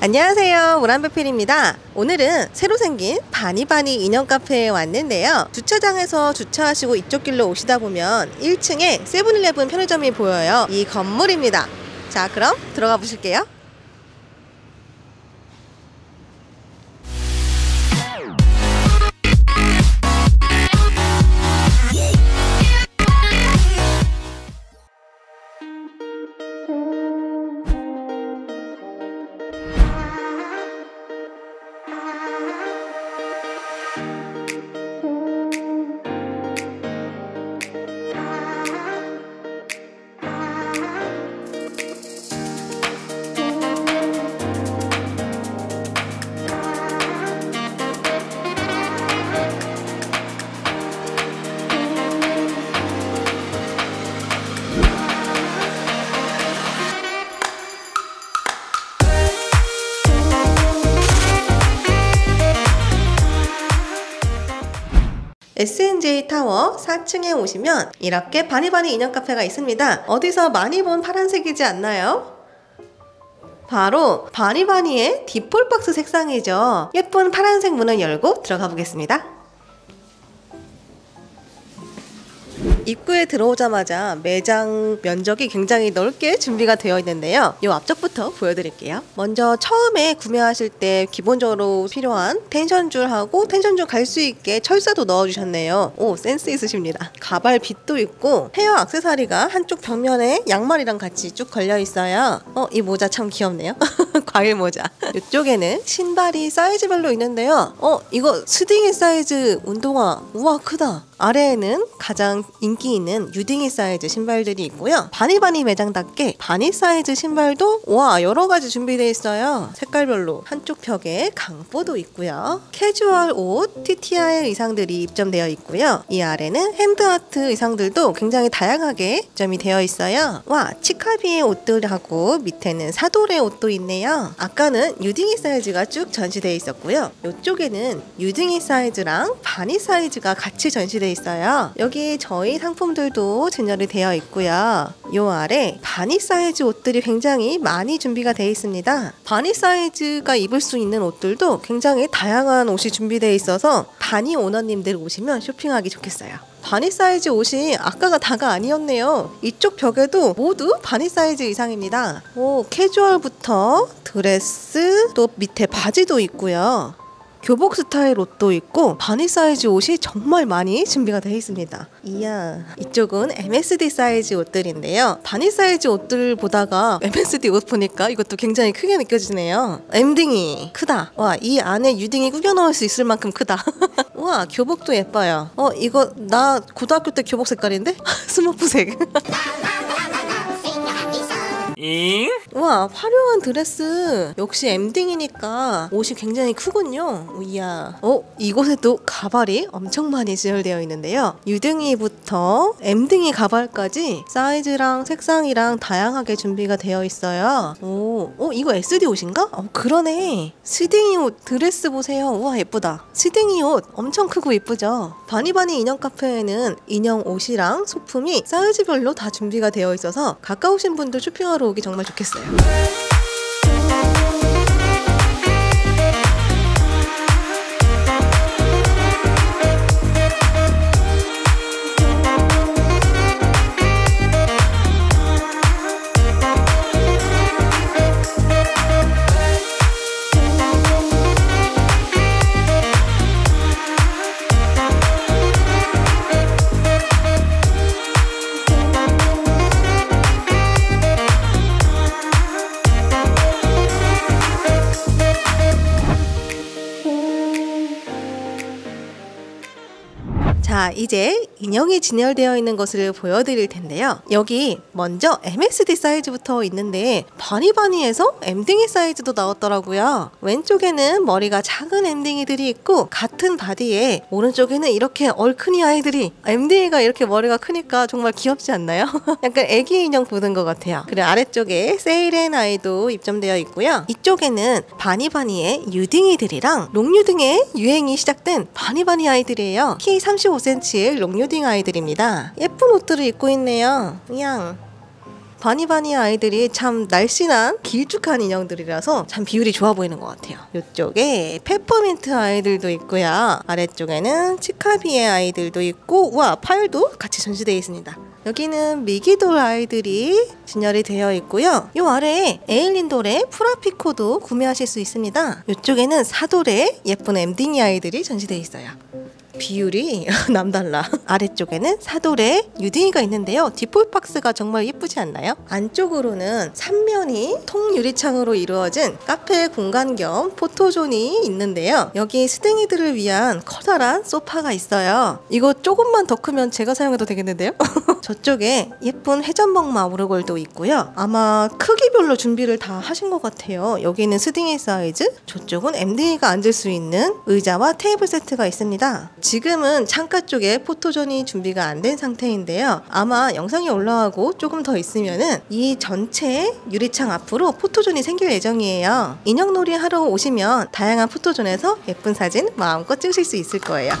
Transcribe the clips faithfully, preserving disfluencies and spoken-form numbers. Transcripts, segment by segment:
안녕하세요, 오란베필입니다. 오늘은 새로 생긴 바니바니 인형 카페에 왔는데요. 주차장에서 주차하시고 이쪽 길로 오시다 보면 일 층에 세븐일레븐 편의점이 보여요. 이 건물입니다. 자, 그럼 들어가 보실게요. 에스엔제이 타워 사 층에 오시면 이렇게 바니바니 인형 카페가 있습니다. 어디서 많이 본 파란색이지 않나요? 바로 바니바니의 디폴 박스 색상이죠. 예쁜 파란색 문을 열고 들어가 보겠습니다. 입구에 들어오자마자 매장 면적이 굉장히 넓게 준비가 되어 있는데요. 이 앞쪽부터 보여드릴게요. 먼저 처음에 구매하실 때 기본적으로 필요한 텐션줄하고 텐션줄 갈 수 있게 철사도 넣어주셨네요. 오, 센스 있으십니다. 가발 빗도 있고 헤어 액세서리가 한쪽 벽면에 양말이랑 같이 쭉 걸려 있어요. 어, 이 모자 참 귀엽네요. 과일 모자. 이쪽에는 신발이 사이즈별로 있는데요. 어, 이거 스딩이 사이즈 운동화. 우와, 크다. 아래에는 가장 인기 있는 유딩이 사이즈 신발들이 있고요. 바니바니 매장답게 바니 사이즈 신발도 와 여러가지 준비되어 있어요. 색깔별로 한쪽 벽에 강보도 있고요. 캐주얼 옷, 티티아이 의상들이 입점되어 있고요. 이 아래는 핸드아트 의상들도 굉장히 다양하게 입점이 되어 있어요. 와, 치카비의 옷들하고 밑에는 사돌의 옷도 있네요. 아까는 유딩이 사이즈가 쭉 전시되어 있었고요. 이쪽에는 유딩이 사이즈랑 바니 사이즈가 같이 전시되어 있어요. 여기 저희 상품들도 진열이 되어 있고요. 요 아래 바니 사이즈 옷들이 굉장히 많이 준비가 되어 있습니다. 바니 사이즈가 입을 수 있는 옷들도 굉장히 다양한 옷이 준비되어 있어서 바니 오너님들 오시면 쇼핑하기 좋겠어요. 바니 사이즈 옷이 아까가 다가 아니었네요. 이쪽 벽에도 모두 바니 사이즈 의상입니다. 오, 캐주얼부터 드레스, 또 밑에 바지도 있고요. 교복 스타일 옷도 있고 바니 사이즈 옷이 정말 많이 준비가 되어 있습니다. 이야, 이쪽은 엠에스디 사이즈 옷들인데요. 바니 사이즈 옷들 보다가 엠에스디 옷 보니까 이것도 굉장히 크게 느껴지네요. 엠딩이 크다. 와, 이 안에 유딩이 꾸겨 넣을 수 있을 만큼 크다. 와, 교복도 예뻐요. 어, 이거 나 고등학교 때 교복 색깔인데? 스머프색. 잉? 와, 화려한 드레스. 역시 엠딩이니까 옷이 굉장히 크군요. 이야. 어, 이곳에도 가발이 엄청 많이 진열되어 있는데요. 유등이부터 엠등이 가발까지 사이즈랑 색상이랑 다양하게 준비가 되어 있어요. 오, 어, 이거 에스디 옷인가? 어, 그러네. 스딩이 옷 드레스 보세요. 우와, 예쁘다. 스딩이 옷 엄청 크고 예쁘죠. 바니바니 인형 카페에는 인형 옷이랑 소품이 사이즈별로 다 준비가 되어 있어서 가까우신 분들 쇼핑하러 오기 정말 좋겠어요. 자, 이제 인형이 진열되어 있는 것을 보여드릴 텐데요. 여기 먼저 엠에스디 사이즈부터 있는데 바니바니에서 엠딩이 사이즈도 나왔더라고요. 왼쪽에는 머리가 작은 엠딩이들이 있고 같은 바디에 오른쪽에는 이렇게 얼큰이 아이들이, 엠딩이가 이렇게 머리가 크니까 정말 귀엽지 않나요? 약간 애기 인형 보는 것 같아요. 그리고 아래쪽에 세일앤 아이도 입점되어 있고요. 이쪽에는 바니바니의 유딩이들이랑 롱유딩의 유행이 시작된 바니바니 아이들이에요. 키 삼십오 센티미터의 롱유딩 아이들입니다. 예쁜 옷들을 입고 있네요. 그냥 바니바니 아이들이 참 날씬한 길쭉한 인형들이라서 참 비율이 좋아 보이는 것 같아요. 이쪽에 페퍼민트 아이들도 있고요. 아래쪽에는 치카비의 아이들도 있고, 우와, 파일도 같이 전시되어 있습니다. 여기는 미기돌 아이들이 진열이 되어 있고요. 이 아래에 에일린돌의 프라피코도 구매하실 수 있습니다. 이쪽에는 사돌의 예쁜 엠디니 아이들이 전시되어 있어요. 비율이 남달라. 아래쪽에는 사돌의 유딩이가 있는데요. 디폴박스가 정말 예쁘지 않나요? 안쪽으로는 삼면이 통유리창으로 이루어진 카페 공간 겸 포토존이 있는데요. 여기 스댕이들을 위한 커다란 소파가 있어요. 이거 조금만 더 크면 제가 사용해도 되겠는데요? 저쪽에 예쁜 회전목 마오르골도 있고요. 아마 크기별로 준비를 다 하신 것 같아요. 여기는 스댕이 사이즈, 저쪽은 엠디가 앉을 수 있는 의자와 테이블 세트가 있습니다. 지금은 창가 쪽에 포토존이 준비가 안 된 상태인데요. 아마 영상이 올라가고 조금 더 있으면은 이 전체 유리창 앞으로 포토존이 생길 예정이에요. 인형놀이 하러 오시면 다양한 포토존에서 예쁜 사진 마음껏 찍으실 수 있을 거예요.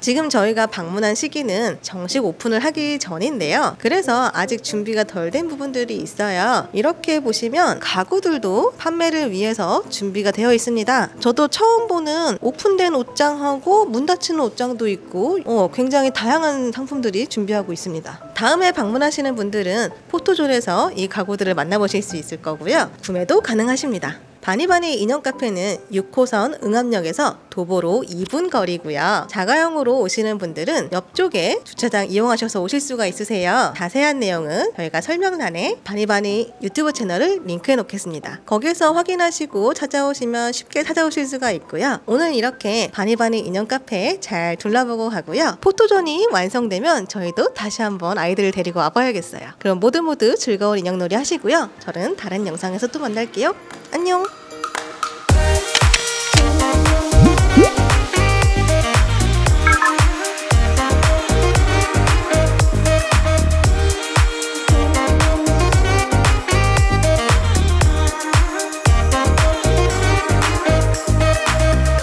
지금 저희가 방문한 시기는 정식 오픈을 하기 전인데요. 그래서 아직 준비가 덜 된 부분들이 있어요. 이렇게 보시면 가구들도 판매를 위해서 준비가 되어 있습니다. 저도 처음 보는 오픈된 옷장하고 문 닫히는 옷장도 있고, 어, 굉장히 다양한 상품들이 준비하고 있습니다. 다음에 방문하시는 분들은 포토존에서 이 가구들을 만나보실 수 있을 거고요. 구매도 가능하십니다. 바니바니 인형카페는 육 호선 응암역에서 도보로 이 분 거리고요. 자가용으로 오시는 분들은 옆쪽에 주차장 이용하셔서 오실 수가 있으세요. 자세한 내용은 저희가 설명란에 바니바니 유튜브 채널을 링크해 놓겠습니다. 거기서 확인하시고 찾아오시면 쉽게 찾아오실 수가 있고요. 오늘 이렇게 바니바니 인형카페 잘 둘러보고 가고요. 포토존이 완성되면 저희도 다시 한번 아이들을 데리고 와봐야겠어요. 그럼 모두 모두 즐거운 인형놀이 하시고요. 저는 다른 영상에서 또 만날게요. 안녕!